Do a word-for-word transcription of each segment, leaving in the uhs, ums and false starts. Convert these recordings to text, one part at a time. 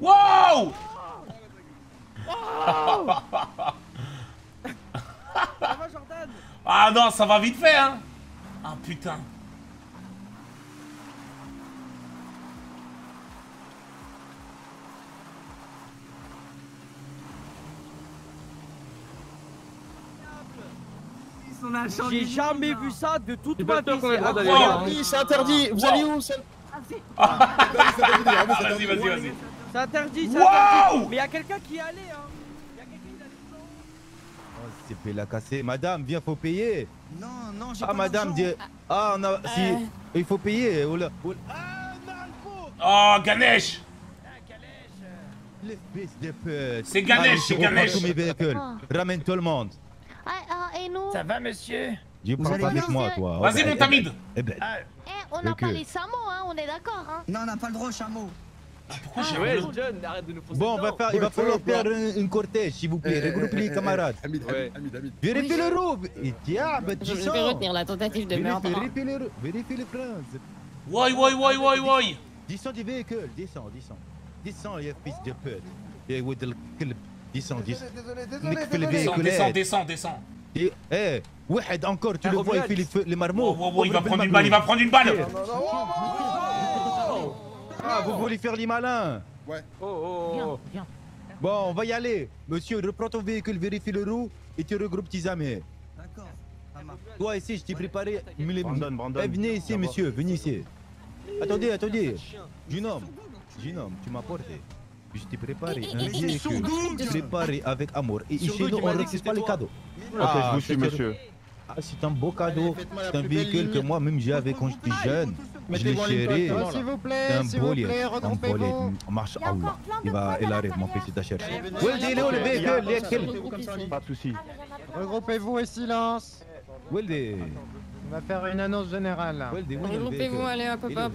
Wow! Ah non, ça va vite fait, hein! Ah putain! J'ai jamais vu ça de toute ma vie. C'est interdit, c'est interdit. Vous allez où? Vas-y, vas-y, vas-y. C'est interdit, c'est interdit. Mais y'a quelqu'un qui est allé, hein. Y'a quelqu'un qui est allé tout en haut. Oh, c'est fait la casser. Madame, viens, faut payer. Non, non, j'ai pas. Ah, madame, dis. Ah, on a. Si. Il faut payer. Oh là. Ah, non, il faut. Oh, Ganesh. Ganesh. Les fils de pute. C'est Ganesh, c'est Ganesh. Ramène tout le monde. Ah, et nous. Ça va, monsieur? Tu parles pas avec moi, toi. Vas-y, mon Hamid. Eh ben. On n'a pas les chameaux, hein, on est d'accord, hein. Non, on n'a pas le droit aux chameaux. Ah, pourquoi j'ai ouais, jeune, arrête de nous poser. Bon, on va faire, il va falloir faire une cortège, s'il vous plaît. Regroupe les camarades. Hamid, Hamid, Hamid. Vérifie le roux. Je vais retenir la tentative de meurtre. Vérifie le roux. Vérifie le prince. Why, why, why, why, why. Descends du véhicule, descends, descends. Descends, les fils de pute. Descends, descends, descends, descends. Eh, Wahed encore, tu le vois, il fait les marmots. Il va prendre une balle, il va prendre une balle. Ah, vous voulez faire les malins? Ouais. Oh, oh. Bon, on va y aller. Monsieur, reprends ton véhicule, vérifie le roux et tu regroupes tes amis. D'accord. Toi ici, je t'ai préparé. Venez ici, monsieur, venez ici. Attendez, attendez. Jeune homme, jeune homme, tu m'as porté. Je t'ai préparé un véhicule préparé avec amour. Et chez nous, on ne refuse pas les cadeaux. Ah, je vous suis, monsieur. Ah, c'est un beau cadeau. C'est un véhicule que moi-même j'avais quand j'étais jeune. Je l'ai chéri. S'il vous plaît, s'il vous plaît, regroupez-vous. Marche Allah. Il arrive, mon fils, il a cherché. Weldi, il est où le véhicule? Pas de soucis. Regroupez-vous et silence. Weldi. On va faire une annonce générale. Regroupez-vous, allez, hop, hop, hop.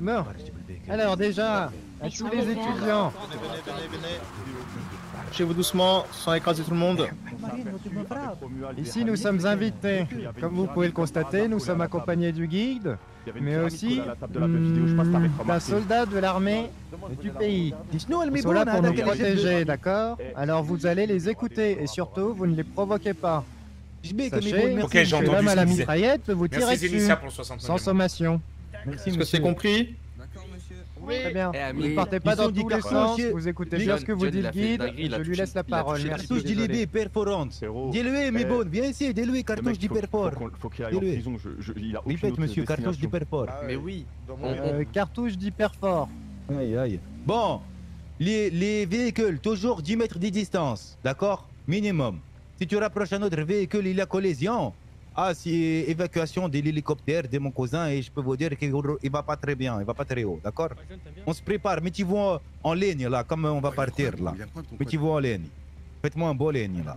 Meurs. Alors déjà, à tous les étudiants. Lâchez-vous doucement, sans écraser tout le monde. Ici, nous sommes invités. Comme vous pouvez le constater, nous sommes accompagnés du guide, mais aussi hmm, d'un soldat de l'armée du pays. Ils sont là pour nous protéger, d'accord? Alors vous allez les écouter et surtout, vous ne les provoquez pas. Sachez okay, que l'homme à la mitraillette peut vous tirer dessus, sans sommation. Est-ce que c'est compris? D'accord, monsieur. Oui. Très bien. Eh, vous ne partez pas dans tous les sens, vous écoutez bien ce que vous dit le guide, je lui laisse la parole. Cartouche d'I L B perforante. Dilué, mes bonnes, viens ici, dilué, cartouche du perfor. Dilué. Répète, monsieur, cartouche du perfor. Mais oui. Cartouche du perfor. Aïe, aïe. Bon, les, les véhicules, toujours dix mètres de distance, d'accord? Minimum. Si tu rapproches un autre véhicule, il y a collision. Ah, c'est évacuation de l'hélicoptère de mon cousin et je peux vous dire qu'il ne va pas très bien, il ne va pas très haut, d'accord? On se prépare, mettez-vous en ligne là, comme on va partir là. Mettez-vous en ligne. Faites-moi un beau ligne là.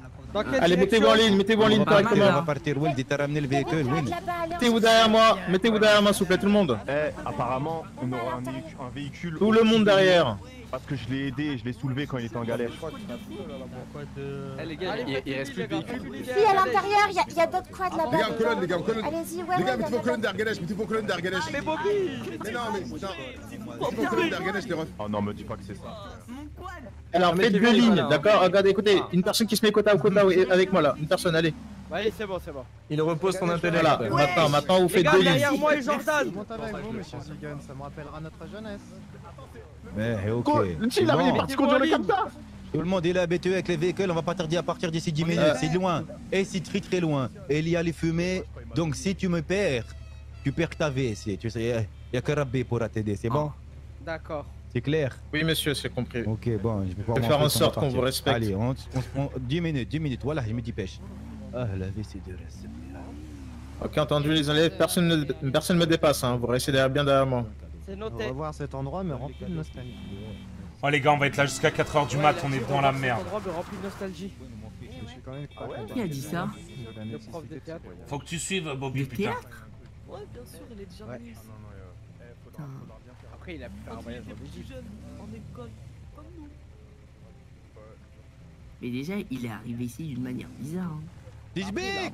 Allez, mettez-vous en ligne, mettez-vous en ligne directement. On va partir, Weldi, t'as ramené le véhicule, Weldi. Mettez-vous derrière moi, mettez-vous derrière moi, s'il vous plaît, tout le monde. Eh, apparemment, on aura un véhicule. Tout le monde derrière. Parce que je l'ai aidé et je l'ai soulevé quand il était en galère. Eh les gars, il reste plus de véhicules. Si, à l'intérieur, il y a d'autres quads là-bas. Les gars, en colonne, les gars, en colonne. Allez-y, ouais. Les gars, mettez-vous en colonne derrière Ganesh, mettez-vous en colonne derrière Ganesh. Mais Bobby! Mais non, mais putain. Mettez-vous en colonne derrière Ganesh, les refs. Oh non, me dis pas que c'est ça. Alors, faites deux lignes, d'accord? Regardez, écoutez, une personne qui se met côte à côte là avec moi là. Une personne, allez. Allez, c'est bon, c'est bon. Il repose ton intérêt là. Maintenant, maintenant, vous faites deux lignes. Derrière moi et Jordan. Monte avec vous, monsieur Zaygen, ça me rappellera notre jeunesse. Mais ok. Le petit, il est parti conduire le Canada. Tout le monde est là habitué avec les véhicules, on va pas tarder à partir d'ici dix minutes, c'est loin. Et c'est très très loin. Et il y a les fumées, donc si tu me perds, tu perds ta vie ici. Tu sais, il y a que Rabbi pour t'aider, c'est bon? D'accord. C'est clair? Oui, monsieur, c'est compris. Ok, bon, je vais pouvoir faire en sorte qu'on vous respecte. Allez, on se prend dix minutes, dix minutes, voilà, je me dépêche. Ah, la vie, c'est dur. Ok, entendu les élèves, personne ne me dépasse, hein, vous restez bien derrière moi. C'est noté. On va voir cet endroit mais rempli de nostalgie. Oh les gars, on va être là jusqu'à quatre heures du mat, on est dans la merde. Cet endroit me rempli de nostalgie. Qui a dit ça? Faut que tu suives Bobby, putain. Ouais, bien sûr, il est déjà venu. Après, il a pu faire un voyage en Égypte. Mais déjà, il est arrivé ici d'une manière bizarre. Dizbek!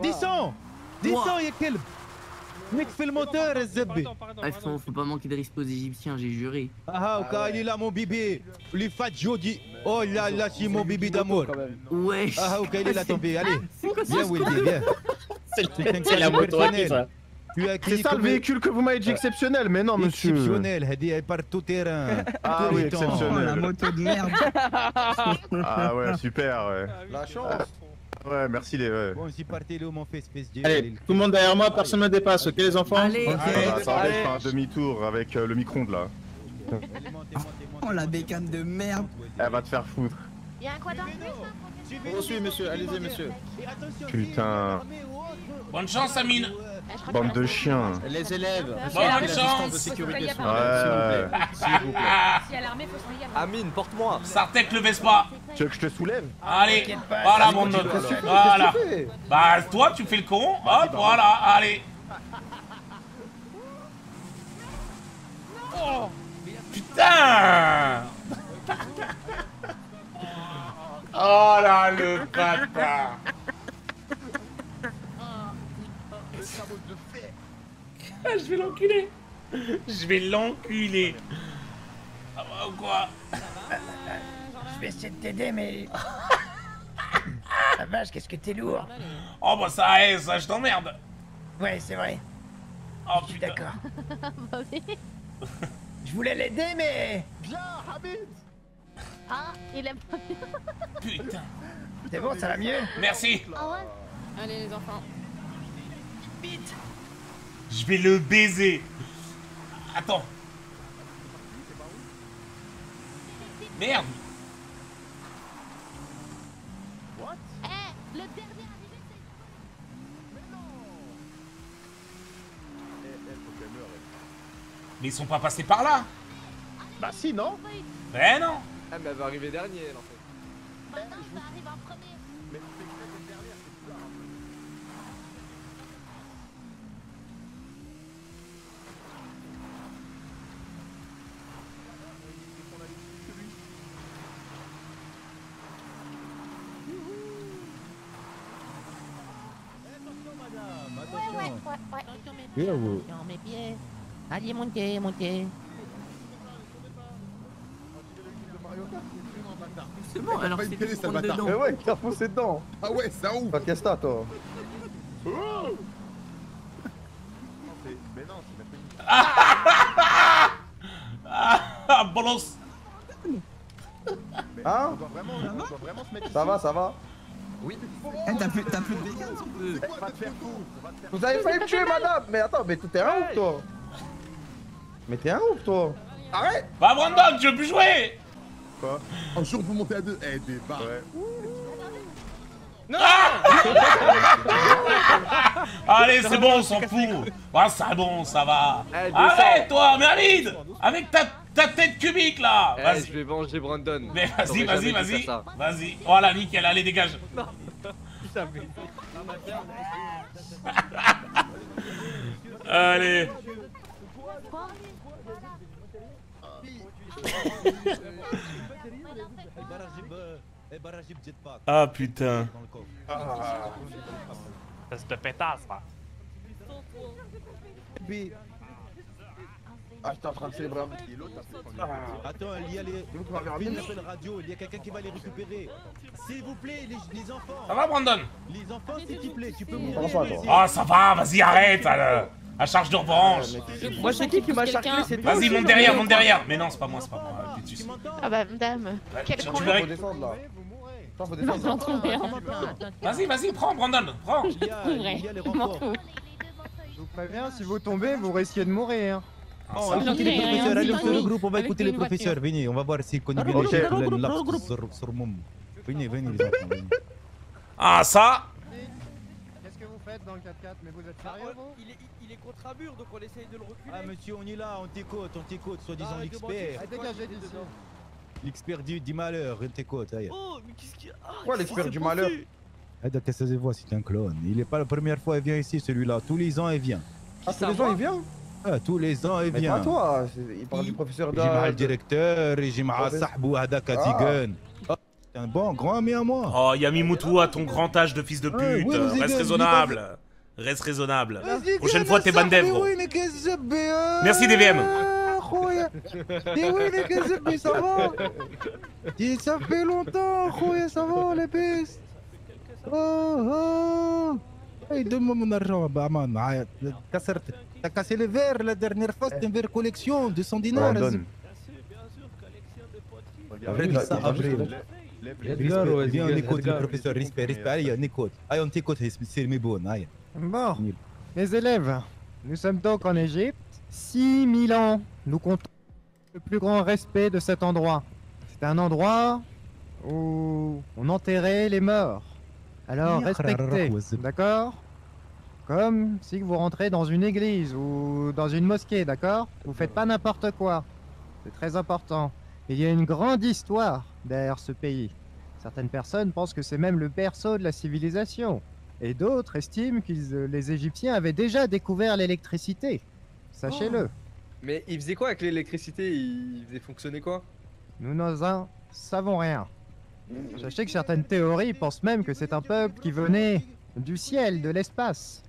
Descends! Descends, y'a quel... Mec, fais le moteur, S Z B! Ah, faut, faut pas manquer de respect aux Égyptiens, j'ai juré. Ah, ah, il est là, mon bébé! Le fat Jody! Oh là là, c'est mon bébé d'amour! Ouais! Ah, ok, il est là, ton bébé, allez! Viens, Weldi, viens! C'est la moto à qui, ça? C'est ça le véhicule que vous m'avez dit exceptionnel, mais non, monsieur! Exceptionnel, elle est par tout terrain! Ah oui, exceptionnel! La moto de merde! Ah ouais, super, ouais! La chance! Ouais, merci les. Ouais. Bon, j'y partais là où mon fait espèce de. Allez, tout le monde derrière moi, personne ne dépasse, ok les enfants? Allez, okay. Ah, bah, ça va, je fais un demi-tour avec euh, le micro-ondes là. Oh la bécane de merde! Elle va te faire foutre. Y'a un quoi dans le plus? On suit, monsieur, allez-y, monsieur. Putain. Bonne chance, Amine! Bande de chiens. Les élèves, bonne chance! S'il vous plaît. Si à l'armée, faut se lier à moi. Amine, porte-moi. Sartek, le Vespa. Tu veux que je te soulève? Allez, voilà mon autre. Voilà. Bah, toi, tu fais le con. Hop, voilà, allez. Oh, putain! Oh là, le bâtard! Je vais l'enculer. Je vais l'enculer. Ah bah ou quoi? Je vais essayer de t'aider mais... La vache, qu'est-ce que t'es lourd. Oh bah ça est, ça je t'emmerde. Ouais c'est vrai. Oh putain. D'accord. Je voulais l'aider mais... Viens Hamid. Ah il aime pas bien. Putain. C'est bon, ça va mieux. Merci. Ah ouais. Allez les enfants. Vite. Je vais le baiser. Attends. Merde. What? Eh, le dernier arrivé, c'est... Mais non. Mais ils sont pas passés par là. Bah si, non. Ben non. Ah mais elle va arriver dernier, elle en fait. Maintenant, je vais arriver en premier. Mais c'est que c'est le dernier, c'est bizarre. Non mais bien. Allez montez, montez. C'est bon, alors c'est plus prendre dedans. Mais ouais, t'as foncé dedans. Ah ouais, c'est un ouf. Pas de casta toi. Mais non, c'est la pénible. Bolos. Hein? Ça va, ça va. Oui, hey, t'as plus, t'as plus de dégâts, tu peux. On va te faire court. Vous avez failli me tuer, madame. Mais attends, mais t'es un ouf, toi. Mais t'es un ouf, toi. Arrête. Bah, Brandon, tu veux plus jouer. Quoi? Un jour, vous montez à deux. Eh, des barres. Ouais. Non ah. Allez, c'est bon, on s'en fout. Ah, ça bon, ça va. Arrête, toi, Merlide. Avec ta... Ta tête cubique là! Hey, vas-y! Je vais venger Brandon! Mais vas-y, vas-y, vas-y! Vas-y! Voilà, nickel, allez, dégage! Non! Allez! Ah putain! Ça se te pétasse là! Ah, j'étais en train de célébrer un petit lot. Attends, il y a les. Il radio, il y a quelqu'un qui va les récupérer. S'il vous plaît, les, les enfants. Ça va, Brandon? Les enfants, s'il te plaît, tu peux mourir. Ah, ça va, vas-y, arrête, à, à charge de revanche. Moi, c'est qui qui m'a chargé? Vas-y, monte derrière, monte derrière. Mais non, c'est pas moi, c'est pas moi. Ah, bah, madame. Tu verrais. Vas-y, vas-y, prends, Brandon, prends. Donc, préviens, si vous tombez, vous risquez de mourir. Oh, écoutez les professeurs, allez sur le groupe, on va écouter les professeurs, venez, on va voir s'ils connaissent bien les chefs de l'Arc sur Moum. Venez, venez les enfants, venez. Ah ça? Qu'est-ce que vous faites? faites dans le quatre-quatre? Mais vous êtes sérieux, vous? Il est, il est contre un mur, donc on essaye de le reculer. Ah monsieur, on est là, on t'écoute, on t'écoute, soi-disant l'expert. Dégagez d'ici. L'expert du, du malheur, on t'écoute. Oh, mais qu'est-ce qu'il... Ah, quoi l'expert du malheur? Hedda, qu'est-ce que ça se voit, c'est un clone. Il est pas la première fois, il vient ici, celui-là. Tous les ans, il vient. Ah, tous les ans, il vient? Ah, tous les ans, il vient. Mais pas toi, il parle du professeur d'art. J'ai mal le directeur, j'ai mal Sahbou Hedda Katigun. T'es un bon grand ami à moi. Oh, Yami Moutoua, ton grand âge de fils de pute. Ouais, ouais, reste raisonnable. Reste raisonnable. Prochaine fois, t'es bandé, gros. Merci, D V M. Ça fait longtemps, ça va, les pistes. Oh, oh. Hey, donne-moi mon argent, Bahman. T'as cassé les verres la dernière fois, c'était un verre collection de cent dinars. Bien sûr, bien sûr, collection de potes. Avril, ça, avril. Viens, on écoute le professeur, respect, respect. Allez, on écoute. Allez, on t'écoute, c'est mes bonnes. Bon, mes élèves, nous sommes donc en Égypte. six mille ans, nous comptons le plus grand respect de cet endroit. C'est un endroit où on enterrait les morts. Alors respectez, d'accord? Comme si vous rentrez dans une église ou dans une mosquée, d'accord? Vous faites pas n'importe quoi. C'est très important. Il y a une grande histoire derrière ce pays. Certaines personnes pensent que c'est même le berceau de la civilisation. Et d'autres estiment que les Égyptiens avaient déjà découvert l'électricité. Sachez-le. Oh. Mais ils faisaient quoi avec l'électricité? Ils faisaient fonctionner quoi? Nous n'en savons rien. Sachez que certaines théories pensent même que c'est un peuple qui venait du ciel, de l'espace.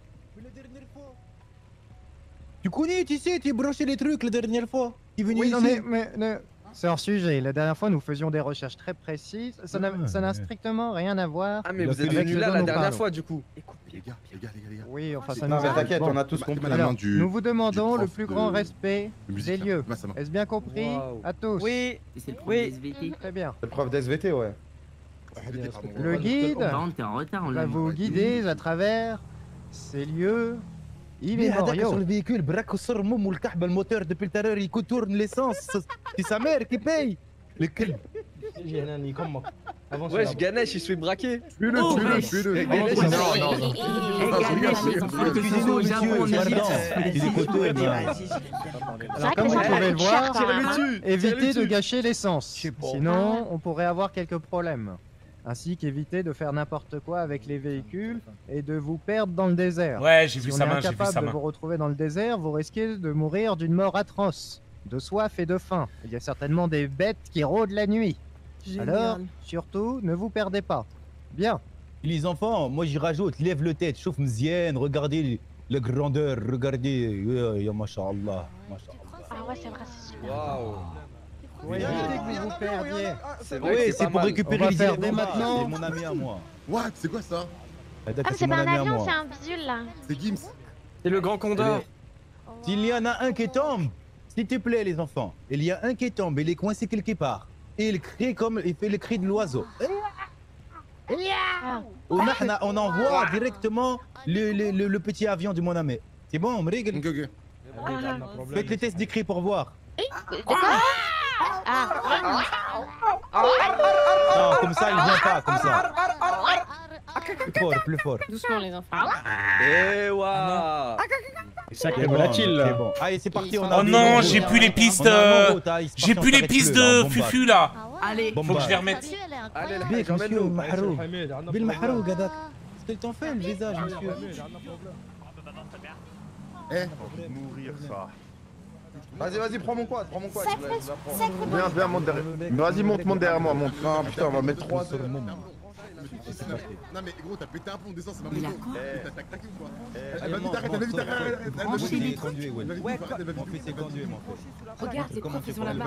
Tu connais, tu sais, tu brochais les trucs la dernière fois. Il venait oui, ici. Non, mais, mais, mais... C'est hors sujet. La dernière fois, nous faisions des recherches très précises. Ça n'a ah, mais... strictement rien à voir. Ah, mais vous êtes venus là la dernière parlons. fois, du coup. Écoute, les gars, les gars, les gars. Les gars. Oui, enfin, ça nous a... T'inquiète, bon. on a tous compris. Alors, du, nous vous demandons le plus de... grand respect de musique, des lieux. Est-ce bien compris wow. à tous? Oui. C'est le prof oui. d'S V T. Très bien. C'est le prof d'S V T, ouais. Le guide va vous guider à travers ces lieux. Il est sur le véhicule, braque sur moum ou le kahba, le moteur depuis le terreur, il contourne l'essence. C'est sa mère qui paye. Le cul. Wesh, Ganesh, il se fait braquer. Plus le, plus le, plus le. Non, non, non. Excusez-nous, monsieur, il est contourné. Alors, comme vous pouvez le voir, évitez de gâcher l'essence. Sinon, on pourrait avoir quelques problèmes. Ainsi qu'éviter de faire n'importe quoi avec les véhicules et de vous perdre dans le désert. Ouais, j'ai vu sa main, j'ai vu sa main. Si on est incapable de vous retrouver dans le désert, vous risquez de mourir d'une mort atroce, de soif et de faim. Il y a certainement des bêtes qui rôdent la nuit. Génial. Alors, surtout, ne vous perdez pas. Bien. Les enfants, moi j'y rajoute, lève le tête, chauffe mzienne, regardez la grandeur, regardez, ya mashallah. Ah ouais, c'est vrai, c'est super. Waouh. Oui, c'est oui, c'est pour récupérer les airs maintenant. C'est mon ami à moi. What? C'est quoi ça? Ah, mais c'est pas un avion, c'est un bidule là. C'est Gims. C'est le grand condor. S'il y en a un qui tombe, s'il te plaît les enfants, il y a un qui tombe, il est coincé quelque part. Et il crie comme, il fait le cri de l'oiseau. On envoie directement le petit avion de mon ami. C'est bon, on me rigole. Faites les tests d'écrit pour voir. Non, comme ça, il vient pas, comme ça. Plus fort, plus fort. Doucement, les enfants. Eh, waouh. C'est volatile, là. Allez, c'est parti, on a... Oh non, j'ai plus les pistes... J'ai plus les pistes de Fufu, là. Allez, faut que je les remette. Big, monsieur, Mahroug. Bil Mahroug, Gadak. Est-ce que t'en fais, le visage, monsieur? Eh, mourir, ça. Vas-y, vas-y, prends mon quad, prends mon quad. Viens, viens, monte derrière. Vas-y, monte, monte derrière moi, monte. Ah putain, on va mettre trois sur le monde. Non mais gros, t'as pété un plomb d'essence, c'est ma moto. T'as claqué ou quoi? Elle m'a dit t'arrête, elle m'a dit t'arrête. Elle m'a dit t'arrête, elle m'a dit t'arrête. Regarde, les profs, ils sont là-bas.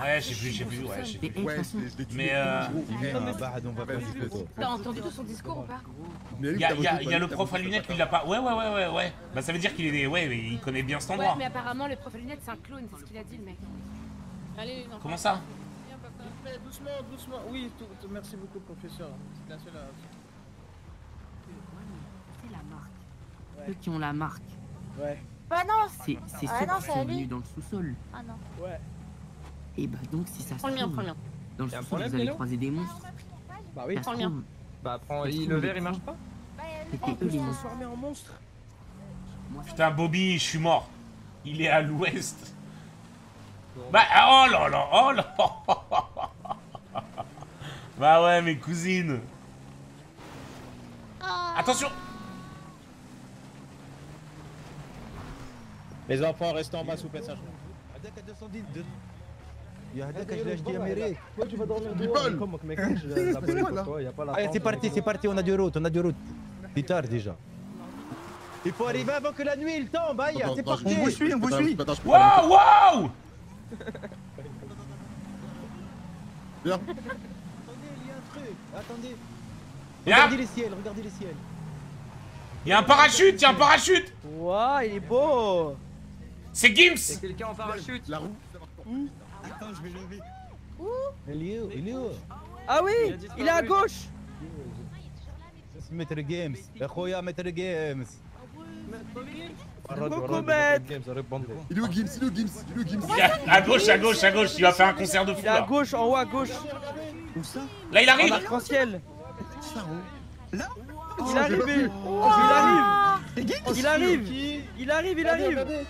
Ouais, j'ai vu, j'ai vu, ouais, j'ai vu. Mais euh... T'as entendu tout son discours ou pas? Il y a le prof à lunettes, lui, il a pas... Ouais, ouais, ouais, ouais, ouais. Bah ça veut dire qu'il est... Ouais, il connaît bien cet endroit. Ouais, mais apparemment, le prof à lunettes, c'est un clone, c'est ce qu'il a dit, le mec. Allez, non. Comment ça? Doucement, doucement. Oui, merci beaucoup, professeur. C'est la seule. C'est la marque. Ceux qui ont la marque. Ouais. Bah non, c'est c'est ceux qui sont venus dans le sous-sol. Ah non. Ouais. Et bah donc si ça se trouve dans le sous-sol, vous allez croiser des monstres. Bah oui. Prends le mien. Bah prends. Le verre, il marche pas. Bah On peut se transformer en monstre. Putain, Bobby, je suis mort. Il est à l'ouest. Bah, oh là là, oh là. Bah ouais, mes cousines. Attention. Les enfants, restent en bas sous passage. Allez, c'est parti, c'est parti, on a du route, on a du route. C'est tard déjà. Il faut arriver avant que la nuit il tombe, aïe, c'est parti. On vous suit, on vous suit. Waouh, waouh. Bien. Attendez, il y a un truc, attendez. Regardez les ciels, regardez les ciels. Il y a un parachute, il y a un parachute. Waouh, il est beau. C'est Gims. Quelqu'un en parachute. La roue. Attends, je vais lever. Où? Il est où? Il est où? Ah oui, il est à gauche. Maître Gims. Maître Gims. Il est où Gims? Il est où Gims? Il est où Gims? À gauche, à gauche, à gauche. Il va faire un concert de fou. Il est à gauche, en haut à gauche. Où ça? Là, il arrive. Arc-en-ciel. Là? Il arrive. Il arrive. Il arrive. Il arrive. Il arrive.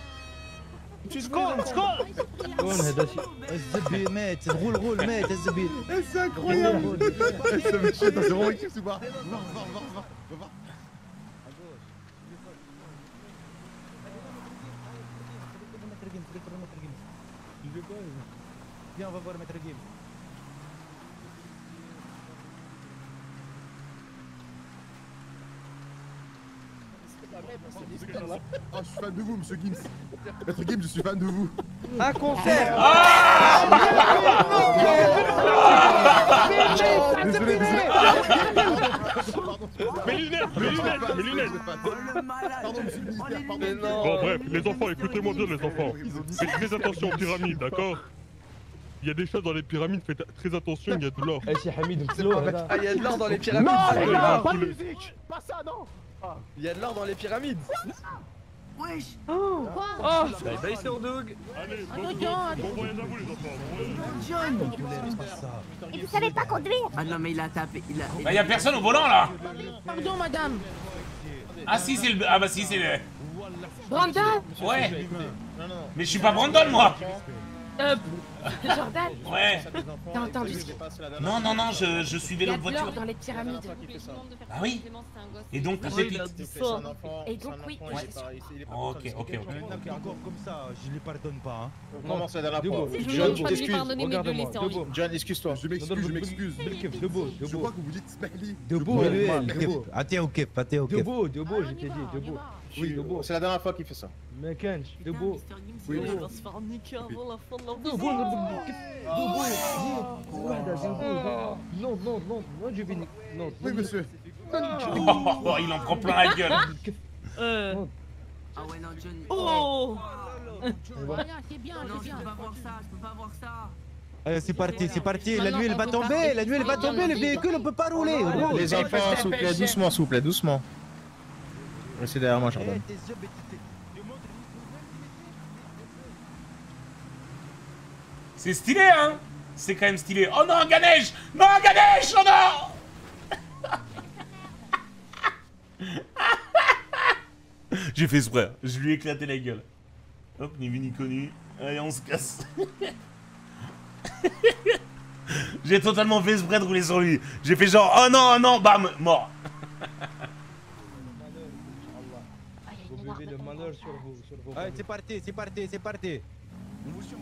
Score, score. S B, mec, roule, roule, mec, S B. C'est incroyable. S B, t'as zéro équipe, c'est pas. Va, va, va, va, va. Viens, on va voir Maître Gims. Ah, je suis fan de vous, monsieur Gims. Maître Gims, je suis fan de vous. Un concert. Désolé, désolé. Mes lunettes, mes lunettes, mes lunettes. Pardon, monsieur le ministère, pardon. Bon, bref, les enfants, écoutez-moi bien, les enfants. Faites très attention aux pyramides, d'accord? Il y a des choses dans les pyramides, faites très attention, il y a de l'or. Ah, il y a de l'or dans les pyramides. Non, pas de musique. Pas ça, non. Il y a de l'or dans les pyramides. Wesh. Oh. Quoi? Bye bye sur Doug. Allez, bon voyage à vous les enfants. Bon voyage. Et vous savez pas conduire? Ah non mais il a tapé. Bah y'a personne au volant là. Pardon madame. Ah si c'est le... Ah bah si c'est le... Brandon? Ouais. Mais je suis pas Brandon moi. Euh... Jordan? Ouais. T'as entendu ce qu'il... Non, non, non, je, je suivais l'autre voiture. Il y a de l'or dans les pyramides. Ah oui? Et donc, la pépite. Et donc, oui. Ok, ok, ok. Encore comme ça, je les pardonne pas. Non, non, c'est dans la porte. John, je t'excuse. Regarde-moi. John, excuse-toi. Je m'excuse, je m'excuse. Debo, Debo. Je crois que vous dites Smelly. Debo, Debo. Attends, ok, attends, ok. Debo, Debo, je t'ai dit, Debo. Oui, c'est la dernière fois qu'il fait ça. Mais Kenji, Debo. Oui, il va se faire niquer avant la fin de l'ordre. Debo, Debo, Debo. Non, non, non, moi je vais niquer. Oui, monsieur. Oh, il en prend plein la gueule. Euh. Ah ouais, non, John. Oh. C'est bien, c'est bien. Je peux pas voir ça, je peux pas voir ça. C'est parti, c'est parti, la nuit elle va tomber, la nuit elle va tomber, le véhicule on peut pas rouler. Les enfants, s'il vous plaît, doucement, s'il vous plaît, doucement. C'est derrière moi, Jordan. C'est stylé, hein? C'est quand même stylé. Oh non, Ganesh! Non, Ganesh! Oh non! J'ai fait exprès. Je lui ai éclaté la gueule. Hop, ni vu ni connu. Allez, on se casse. J'ai totalement fait exprès de rouler sur lui. J'ai fait genre, oh non, oh non, bam, mort. Sur vous, sur vous. Allez, c'est parti, c'est parti, c'est parti. On vous suit.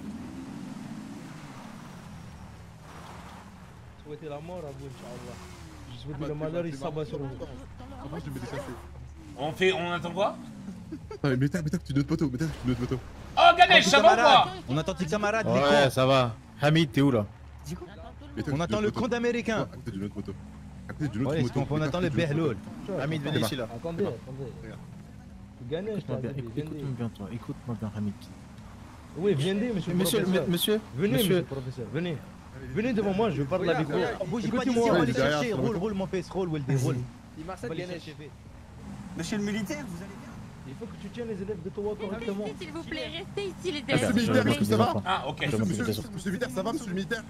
Je souhaite la mort à vous, Inch'Allah. Je souhaite le malheur, il s'abat sur vous. Après, je vais me déplacer. On fait, on attend quoi? Ah, mais t'as, mais t'as, tu donnes poteau, mais t'as, tu donnes poteau. Oh, Ganesh, ça va ou pas? On attend tes camarades, Nico. Ouais, ça va. Hamid, t'es où là? On attend le compte américain. Acte d'une autre moto. Acte d'une autre moto. On attend le Berloul. Hamid, venez ici là. Attendez, attendez. Écoute-moi bien, écoute-moi bien toi, écoute-moi bien Hamid. Oui, venez monsieur le professeur. Monsieur, venez monsieur le professeur, venez. Venez devant moi, je parle avec vous. Bougez pas d'ici, on va les chercher. Roule, roule mon fils, roule, Weldi, roule. Il marche à Ganesh. Monsieur le militaire, vous allez bien? Il faut que tu tiennes les élèves de toi correctement. Restez s'il vous plaît, restez ici les élèves. Monsieur le militaire, est-ce que ça va? Ah ok. Monsieur le militaire, ça va monsieur le militaire?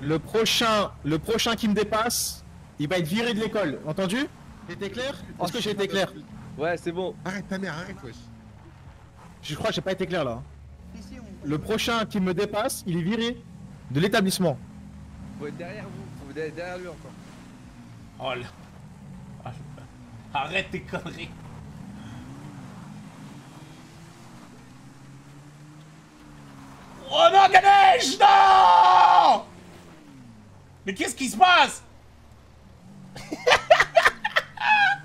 Le prochain, le prochain qui me dépasse, il va être viré de l'école, entendu? T'étais clair? Est-ce que j'ai été clair? Ouais, c'est bon. Arrête ta mère, arrête, wesh. Je crois que j'ai pas été clair là. Le prochain qui me dépasse, il est viré de l'établissement. Faut être derrière vous, faut être derrière lui encore. Oh là. Arrête tes conneries. Oh non, Ganesh, non! Mais qu'est-ce qui se passe?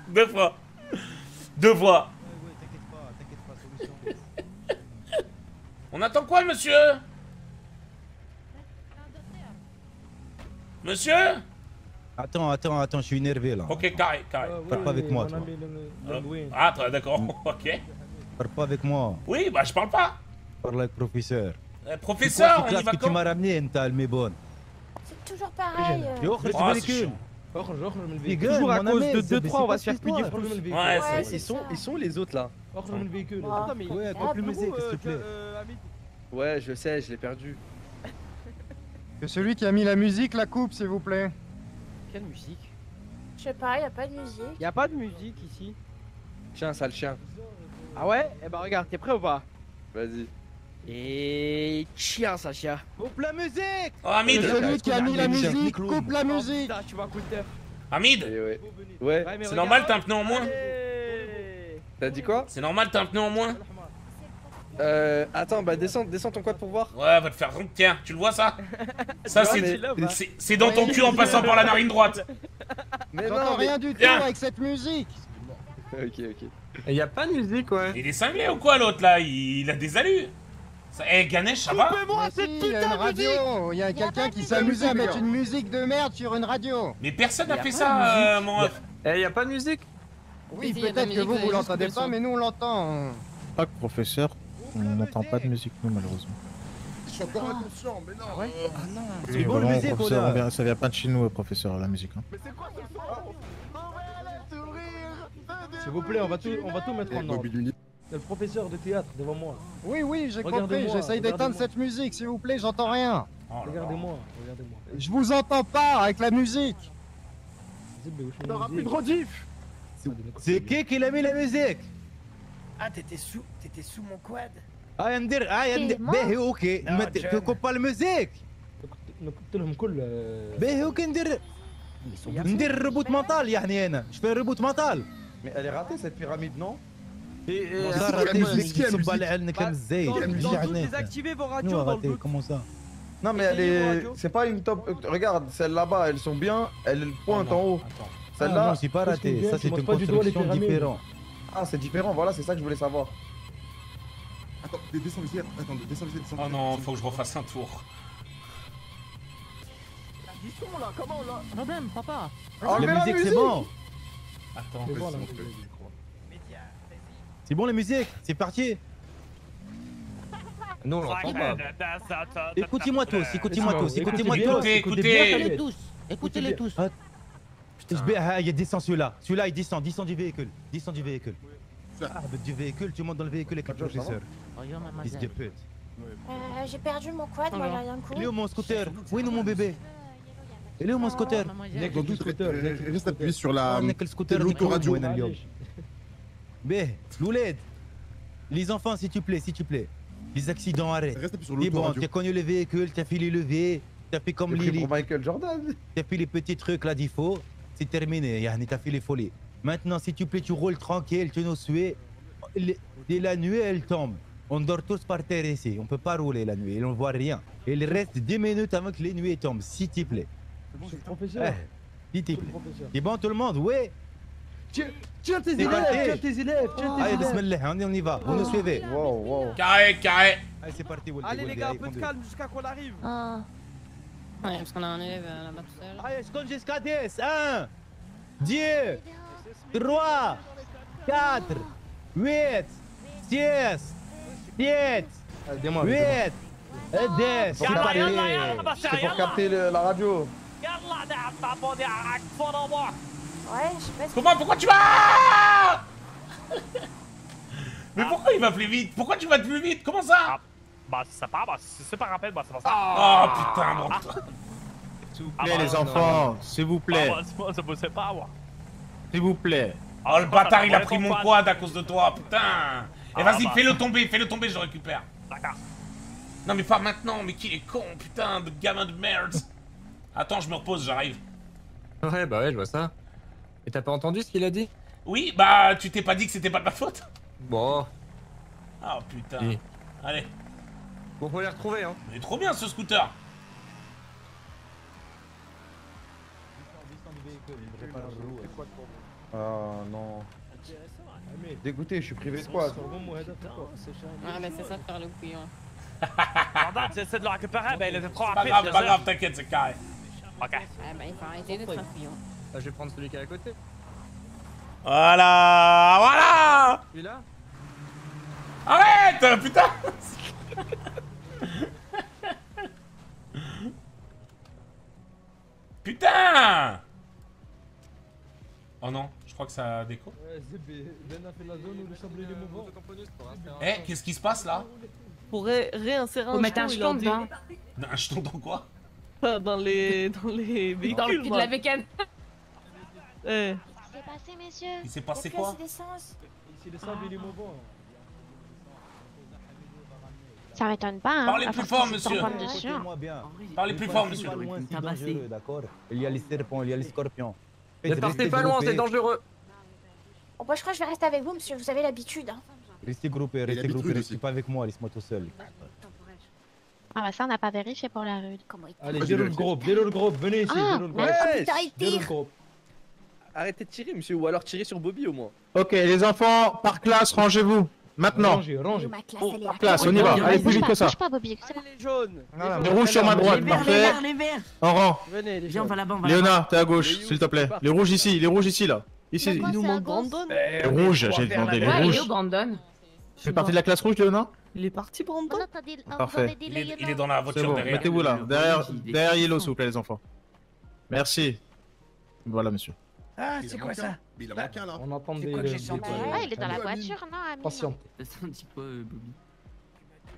Deux fois. Deux fois. On attend quoi, monsieur? Monsieur? Attends, attends, attends, je suis énervé là. Ok, carré, carré. Euh, oui, parle pas avec moi, toi. Euh, ah, d'accord, ok. Parle pas avec moi. Oui, bah je parle pas. Parle avec le professeur. Euh, professeur, on y va que tu m'as ramené, Ntal, mais bonne. C'est toujours pareil. Euh... Oh, les gars, toujours à cause de deux trois, on va se faire punir. Ouais, c'est ça. Ils sont les autres là. Ouais, complimez-les, s'il te plaît. Ouais, je sais, je l'ai perdu. Que celui qui a mis la musique la coupe, s'il vous plaît. Quelle musique? Je sais pas, y'a pas de musique. Y'a pas de musique ici. Tiens, sale chien. Ah ouais? Eh bah regarde, t'es prêt ou pas? Vas-y. Et tiens, Sacha. Coupe la musique! Oh, Hamid! Celui qui a mis la musique, coupe la musique! Tu vas couper. Hamid! Ouais, c'est normal, t'as un pneu en moins? T'as dit quoi? C'est normal, t'as un pneu en moins? Euh. Attends, bah descends, descends ton quad pour voir. Ouais, va te faire rondre, tiens, tu le vois ça? Ça, c'est dans ton cul en passant par la narine droite. Mais non, rien du tout avec cette musique! Ok, ok. Y'a pas de musique, ouais. Il est cinglé ou quoi l'autre là? Il a des alus! Eh, hey, Ganesh, ça va? Coupez-moi cette putain de musique! Y'a quelqu'un qui s'amusait à mettre une musique de merde sur une radio! Mais personne n'a fait ça, euh, mon ref! Eh, y'a pas de musique? Oui, oui peut-être que vous, vous l'entendez pas, mais nous on l'entend! Pas que professeur, on n'entend pas de musique, nous, malheureusement. Je suis encore inconscient, mais non! Ah ouais? Ah non! C'est bon, le musique, professeur, ça vient pas de chez nous, professeur, la musique. Mais c'est quoi ce son? S'il vous plaît, on va tout mettre en ordre. Le professeur de théâtre devant moi. Oui, oui, j'ai compris. J'essaye d'éteindre cette musique, s'il vous plaît, j'entends rien. Oh, regardez-moi, regardez-moi. Je vous entends pas avec la musique. T'auras plus de rediff. C'est qui qui l'a mis la musique? Ah, t'étais sous, t'étais sous mon quad. Ah, il me dit, ah, il me dit, ben ok, mais tu coupes pas la musique. Ben ok, il me dit reboot mental, yani, ana. Je fais reboot mental. Mais elle est ratée cette pyramide, non? Désactivez vos radios dans le bloc. Comment ça? Non mais elle est... C'est pas une top... Regarde, celles là-bas, elles sont bien, elles pointent en haut. Celle-là... Non, c'est pas raté, ça c'est une construction différente. Ah, c'est différent, voilà, c'est ça que je voulais savoir. Attends, descends ici, attends, descends ici, descends. Oh non, faut que je refasse un tour. Du son là, comment là? Madame, papa. La musique, c'est bon. Attends, c'est bon la musique, c'est parti. Non, on l'entend pas. Écoutez-moi tous, écoutez-moi tous, écoutez-moi tous. Écoutez-les tous, écoutez-les tous. Il y a descend celui-là, celui-là il descend, descend du véhicule, descend du véhicule. Ah, du véhicule, tu montes dans le véhicule avec le professeur. Fils de pute. J'ai perdu mon quad, moi j'ai rien de cool. Il est où mon scooter? Où est mon bébé? Il est où mon scooter? Reste appuyé sur la l'autoradio. Mais, l'ouled, les enfants, s'il te plaît, s'il te plaît, les accidents arrêtent. Dis bon, t'as connu le véhicule, t'as fait les levées, t'as fait comme Lily. Michael Jordan. T'as fait les petits trucs là, d'I F O, c'est terminé, yani, t'as fait les folies. Maintenant, s'il te plaît, tu roules tranquille, tu nous suis. Dès la nuit, elle tombe. On dort tous par terre ici, on peut pas rouler la nuit, on voit rien. Et il reste dix minutes avant que les nuits tombent, s'il te plaît. C'est bon, c'est le professeur. S'il te plaît. C'est bon, tout le monde, ouais. Tiens tes élèves, tiens tes élèves, tiens tes élèves. Allez, bismillah, on y va, vous nous suivez. Wow, wow. Carré, carré. Allez, c'est parti, Weldi. Allez les gars, un peu de calme jusqu'à qu'on arrive. Ah. Ouais, parce qu'on a un élève là-bas tout seul. Allez, je compte jusqu'à dix. un, deux, trois, quatre, huit, six, sept, huit, dix. C'est parti. C'est pour capter la radio. Ouais, je sais pas. Comment, pourquoi tu vas? Mais pourquoi il va plus vite? Pourquoi tu vas plus vite? Comment ça? Bah, ça part, bah, c'est pas rappel, bah, ça va. Oh putain, mon frère. S'il vous plaît, les enfants, s'il vous plaît. Ça bossait pas, moi. S'il vous plaît. Oh le bâtard, il a pris mon quad à cause de toi, putain. Et vas-y, fais-le tomber, fais-le tomber, je récupère. Non mais pas maintenant, mais qu'il est con, putain, de gamin de merde. Attends, je me repose, j'arrive. Ouais, bah ouais, je vois ça. Et t'as pas entendu ce qu'il a dit? Oui, bah tu t'es pas dit que c'était pas de ma faute? Bon. Ah oh, putain. Oui. Allez. Bon, faut les retrouver, hein. Il est trop bien ce scooter. Ah non. Dégoûté, je suis privé de quoi? Ah mais c'est ça de faire le couillon. Pendant que tu essaies de le récupérer, bah il était trop rapide. Pas grave, pas grave, t'inquiète, c'est carré. Ok. Ah bah il faut arrêter d'être un couillon. Bah je vais prendre celui qui est à côté. Voilà, voilà. Il est là. Arrête, putain. Putain. Oh non, je crois que ça déco. Eh, qu'est-ce qui se passe là? Pour ré réinsérer un jeton, un jeton dedans. Un jeton dans quoi? Dans les... dans les véhicules. Dans le cul de la bécane. Eh. Il s'est passé, messieurs. Il s'est passé quoi? Il s'est il est mauvais. Ça m'étonne pas, hein. Parlez plus fort, monsieur. Parlez plus fort, monsieur. Il y a les serpents, il y a les scorpions. Ne partez pas loin, c'est dangereux. Oh bah je crois que je vais rester avec vous, monsieur, vous avez l'habitude, hein. Restez groupés, restez groupés, restez pas avec moi, laisse-moi tout seul. Ah bah ça on n'a pas vérifié pour la rue. Allez, déroule le groupe, déroule le groupe, venez ici, déroule le groupe. Ouais, déroule le groupe. Arrêtez de tirer, monsieur, ou alors tirez sur Bobby au moins. Ok, les enfants, par classe, rangez-vous. Maintenant. Rangez, rangez. Par classe, on y va, allez, plus vite que ça. Allez, les jaunes. Les rouges sur ma droite, parfait. En rang. Venez, viens, on va là-bas. Léonard, t'es à gauche, s'il te plaît. Les rouges ici, les rouges ici, là. Ici, il nous manque Brandon. Les rouges, j'ai demandé les rouges. Tu fais partie de la classe rouge, Léonard? Il est parti, Brandon. Parfait. Il est, il est dans la voiture, bon, derrière. Mettez-vous là, derrière, derrière Yellow, s'il vous plaît, les enfants. Merci. Voilà, monsieur. Ah, c'est quoi ça? Il a manqué un là. On entend des. Ouais, il est dans la voiture, non, Amine? Patiente. C'est un petit peu, Bobby.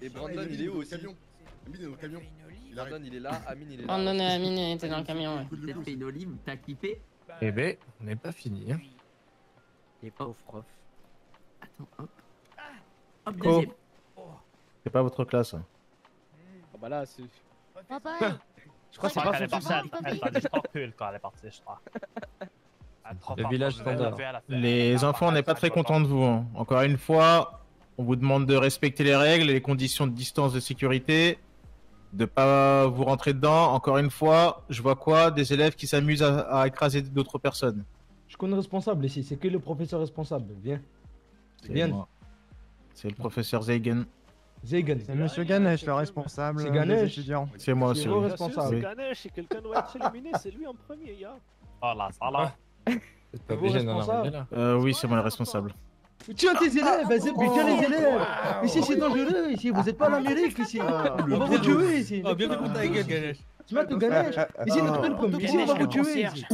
Et Brandon, il est où au camion? Amine est dans le camion. Brandon, il est là, Amine, il est là. Brandon et Amine étaient dans le camion, ouais. T'as fait une olive, t'as clippé? Eh ben, on n'est pas fini, hein. Les pauvres profs. Attends, hop. Hop, deuxième. C'est pas votre classe. Ah bah là, c'est... Je crois que c'est pas son souci. Je crois que le corps est parti, je crois. Le village standard. Les enfants, on n'est pas très contents de vous. Hein. Encore une fois, on vous demande de respecter les règles, les conditions de distance de sécurité, de pas vous rentrer dedans. Encore une fois, je vois quoi? Des élèves qui s'amusent à, à écraser d'autres personnes. Je connais responsable ici, c'est que le professeur responsable. Viens. Viens. C'est le professeur Zaygen. Zaygen. C'est monsieur Ganesh, le responsable. C'est Ganesh. C'est moi aussi. C'est Ganesh, si quelqu'un doit être éliminé, c'est lui en premier, ya. Oh là, ça là. C'est pas obligé d'en arriver là. Euh, oui, c'est moi le responsable. Tiens tes élèves, vas-y, putain les élèves. Ici c'est dangereux, ici, vous êtes pas en Amérique, ici. On va vous tuer, ici. Oh, bien de compte avec Ganesh. Tu m'as tout Ganesh. Ici, on va vous tuer, ici.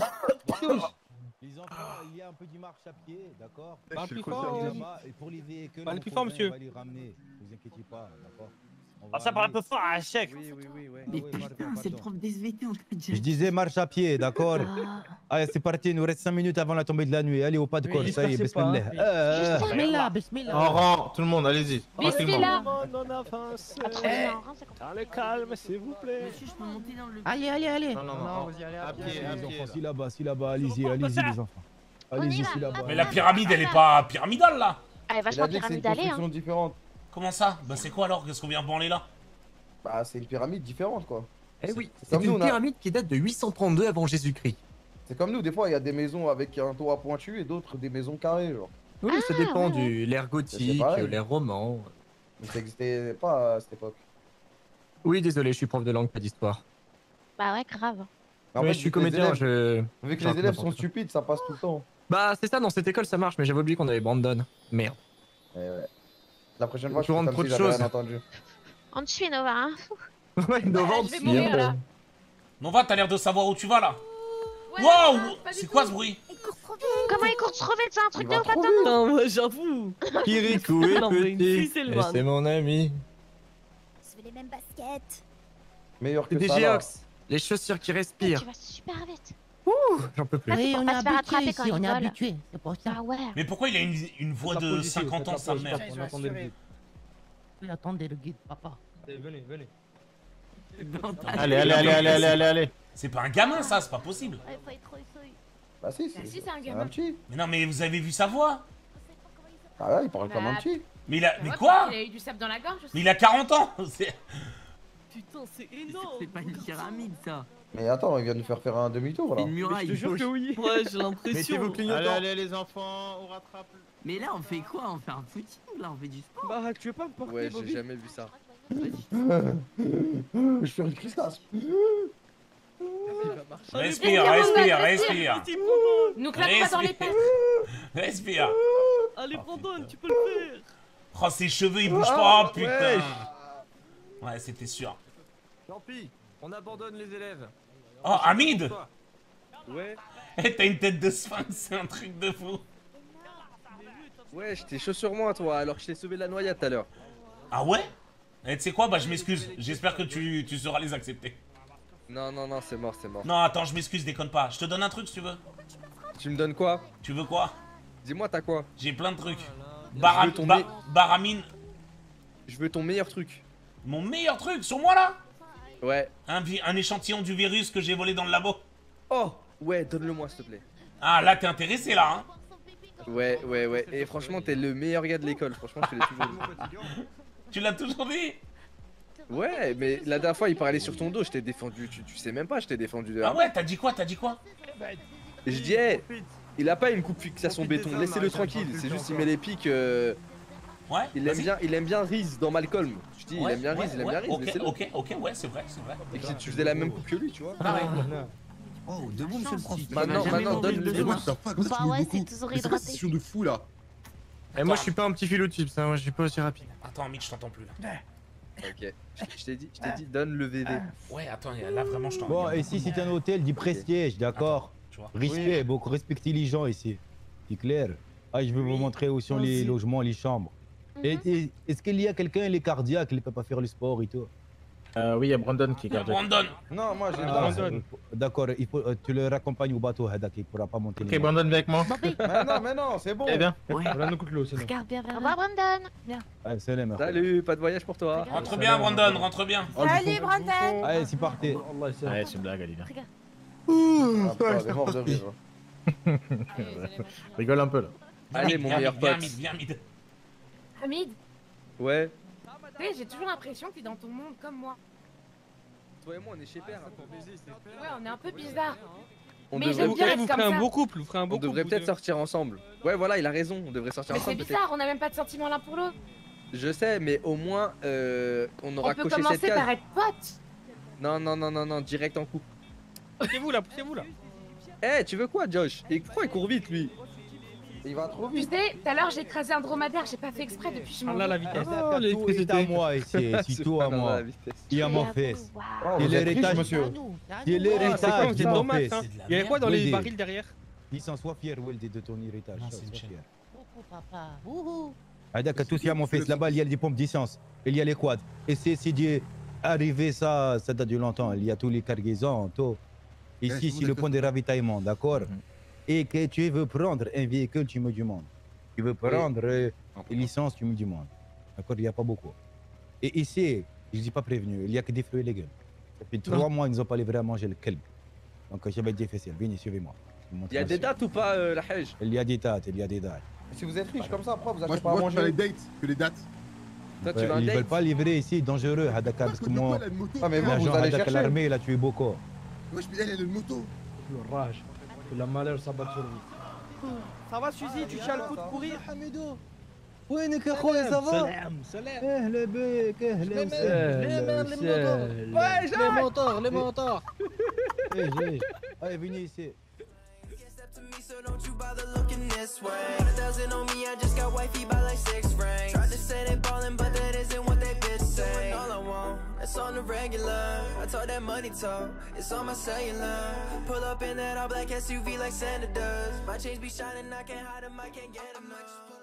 Les enfants, il y a un peu du marche à pied, d'accord? Parle plus fort, et pour les véhicules, on va les ramener. Ne vous inquiétez pas, d'accord? Ah, ça parle un peu fort, un chèque. Oui, oui, oui, oui. Mais putain, c'est le prof des S V T, on t'a dit. Je disais marche à pied, d'accord? Allez, c'est parti, il nous reste cinq minutes avant la tombée de la nuit. Allez, au pas de col, ça y est, bismillah. Bismillah, bismillah. En rang, tout le monde, allez-y. Bismillah. On avance. Allez, calme, s'il vous plaît. Monsieur, je peux monter dans le. Allez, allez, allez. Non, non, non, vous y allez à pied. Les enfants, si là-bas, si là-bas, allez-y, allez-y, les enfants. Allez-y, si là-bas. Mais la pyramide, elle est pas pyramidale, là. Elle est vachement pyramidale, hein. Comment ça? Bah c'est quoi alors? Qu'est-ce qu'on vient branler là? Bah c'est une pyramide différente quoi. Eh oui, c'est une nous, pyramide a... qui date de huit cent trente-deux avant Jésus-Christ. C'est comme nous, des fois il y a des maisons avec un toit pointu et d'autres des maisons carrées genre. Oui, ah, ça dépend ouais. du l'ère gothique, l'ère roman. Mais ça existait pas à cette époque. Oui, désolé, je suis prof de langue, pas d'histoire. Bah ouais, grave. En fait, oui, je suis comédien, élèves... je... Vu que les élèves sont stupides, ça passe tout le temps. Bah c'est ça, dans cette école ça marche, mais j'avais oublié qu'on avait Brandon. Merde. Eh ouais. La prochaine fois, je vais trop de choses. On te suit, Nova. Hein. Ouais, Nova, on te suit. Nova, t'as l'air de savoir où tu vas là. Waouh! C'est quoi ce bruit? Comment il court trop vite? C'est un truc de ouf, attends. Non, moi j'avoue. Kirikou est petit. C'est mon ami. Je fais les mêmes baskets. Meilleur que ça. C'est des Geox. Les chaussures qui respirent. Tu vas super vite. Ouh, j'en peux plus. Oui, on est habitué ici, on est habitué, c'est pour ça. Ah ouais. Mais pourquoi il a une, une voix de cinquante ans, sa mère? On attendait le guide. Oui, attendez le guide, papa. Allez, venez, venez. Allez, allez, allez, allez, allez, allez, allez. C'est pas un gamin, ça, c'est pas possible. Bah si, c'est un gamin. Mais non, mais vous avez vu sa voix? Ah ouais, il parle comme un petit. Mais il a... Mais quoi? Il a eu du sable dans la gorge. Mais il a quarante ans. Putain, c'est énorme. C'est pas une pyramide, ça. Mais attends, il vient de nous faire faire un demi-tour là. Une muraille. Je te jure que oui. Ouais, j'ai l'impression. Allez, allez, les enfants, on rattrape. Mais là, on fait quoi? On fait un footing là, on fait du sport. Bah, tu veux pas me porter? Ouais, j'ai jamais vu ça. Je fais une crispasse. Respire, respire, respire. Nous claque pas dans les pattes. Respire. Allez, Brandon, tu peux le faire. Oh, ses cheveux, ils bougent pas, putain. Ouais, c'était sûr. Tant pis. On abandonne les élèves. Oh, Hamid! Ouais. Eh, t'as une tête de sphinx, c'est un truc de fou. Ouais, j'étais chaud sur moi, toi, alors que je t'ai sauvé de la noyade tout à l'heure. Ah ouais? Eh, tu sais quoi? Bah, je m'excuse. J'espère que tu, tu sauras les accepter. Non, non, non, c'est mort, c'est mort. Non, attends, je m'excuse, déconne pas. Je te donne un truc si tu veux. Tu me donnes quoi? Tu veux quoi? Dis-moi, t'as quoi? J'ai plein de trucs. Baram... Ton... Ba... Baramine. Je veux ton meilleur truc. Mon meilleur truc? Sur moi, là? Ouais. Un, un échantillon du virus que j'ai volé dans le labo. Oh, ouais, donne-le-moi, s'il te plaît. Ah, là, t'es intéressé, là, hein? Ouais, ouais, ouais. Et franchement, t'es le meilleur gars de l'école. Franchement, je te l'ai toujours dit. Tu l'as toujours dit? Ouais, mais la dernière fois, il parlait sur ton dos. Je t'ai défendu. Tu, tu sais même pas, je t'ai défendu de... Ah ouais, t'as dit quoi? T'as dit quoi? Je dis, hey, il a pas une coupe fixe à son béton. Laissez-le tranquille. C'est juste, il met les pics. Euh... Ouais, il, aime bien, il aime bien Riz dans Malcolm. Je dis, ouais, il aime bien Riz, ouais, il aime ouais, bien Riz. Ok, ok, ok, ouais, c'est vrai, c'est vrai. Et que tu faisais la même coupe que lui, tu vois. Ah, ah, ouais. Oh, debout, monsieur le prof. Maintenant, maintenant, donne le debout. Bah ouais, c'est toujours hydraté. C'est une de fou là. Et moi, je suis pas un petit philotype, ça, moi, je suis pas aussi rapide. Attends, Mitch, je t'entends plus là. Ok, je t'ai dit, je t'ai dit, donne le V V. Ouais, attends, là vraiment, je t'entends. Bon, et si c'est un hôtel, dis prestiège, d'accord. Respect, beaucoup respecter les gens ici. C'est clair. Ah, je vais vous montrer où sont les logements, les chambres. Est-ce qu'il y a quelqu'un, il est cardiaque, il peut pas faire le sport et tout? euh, Oui, il y a Brandon qui est cardiaque. Brandon. Non, moi j'ai ah, Brandon. D'accord, euh, tu le raccompagnes au bateau, Hedda, il pourra pas monter. Ok, Brandon, avec moi. Mais non, mais non, c'est bon. Eh bien, ouais. On a nos coups de l'eau, c'est bon. Regarde bien, au revoir, Brandon. Bien. Allez, salut, merci. Salut, pas de voyage pour toi. Rentre bien, Brandon, rentre bien. Salut, Brandon. Allez, c'est parti. Allez, c'est une blague, Alina. Ouh, c'est mort de rire. Rigole un peu là. Allez, mon meilleur pote. Viens, Mid. Hamid? Ouais. Tu sais, j'ai toujours l'impression que tu es dans ton monde comme moi. Toi et moi, on est chez père. Ouais, on est un peu bizarre. Mais j'aime bien être comme ça. Un beau couple, on devrait peut-être sortir ensemble. Ouais, voilà, il a raison, on devrait sortir ensemble. Mais c'est bizarre, on n'a même pas de sentiments l'un pour l'autre. Je sais, mais au moins, euh, on aura coché cette case. On peut commencer par être potes. Non, non, non, non, non, direct en couple. Poussez-vous là, poussez-vous là. Eh, tu veux quoi, Josh? Et pourquoi il court vite, lui? Il va trop vite. Tu sais, tout à l'heure j'ai écrasé un dromadaire, j'ai pas fait exprès depuis je m'en vais. Ah là la vitesse. Oh, l'électricité à moi ici, c'est tout à moi. Il y a mon fesse. Il est l'héritage, monsieur. Il est l'héritage, c'est mon fesse. Il y a quoi dans les barils derrière? Dis en sois fier, Weldi, de ton héritage. Beaucoup, papa. Wouhou. Adak, tout y a mon fesse. Là-bas, il y a des pompes d'essence. Il y a les quads. Et c'est d'y arriver, ça, ça date de longtemps. Il y a tous les cargaisons, tout. Ici, c'est le point de ravitaillement, d'accord? Et que tu veux prendre un véhicule, tu me demandes. Tu veux prendre oui. une licence, tu me demandes. D'accord, il n'y a pas beaucoup. Et ici, je ne suis pas prévenu, il n'y a que des fruits et légumes. Depuis non. trois mois, ils nous ont pas livré à manger le kelb. Donc j'avais des fessées, venez, suivez-moi. Il y a des dates ou pas, euh, la Hajj? Il y a des dates, il y a des dates. Si vous êtes riche comme ça, après, vous n'avez pas à manger. Moi, je préfère les dates que les dates. Toi, tu euh, veux ils ne veulent pas livrer ici, dangereux, à Dakar. Parce que moi, ah, mais moi, vous allez chercher. L'armée, il a tué beaucoup. Moi, je peux y aller, le moto. Le rage. La malheur, ça bat sur lui. Ça va, Suzy? Tu tiens le coup de courir? Oui, Nick, ça va? Salam, salam. Les becs, les moteurs. Les moteurs, les moteurs. Allez, venez ici. It's on the regular, I talk that money talk, it's on my cellular. Pull up in that all black S U V like Santa does. My chains be shining, I can't hide them, I can't get them.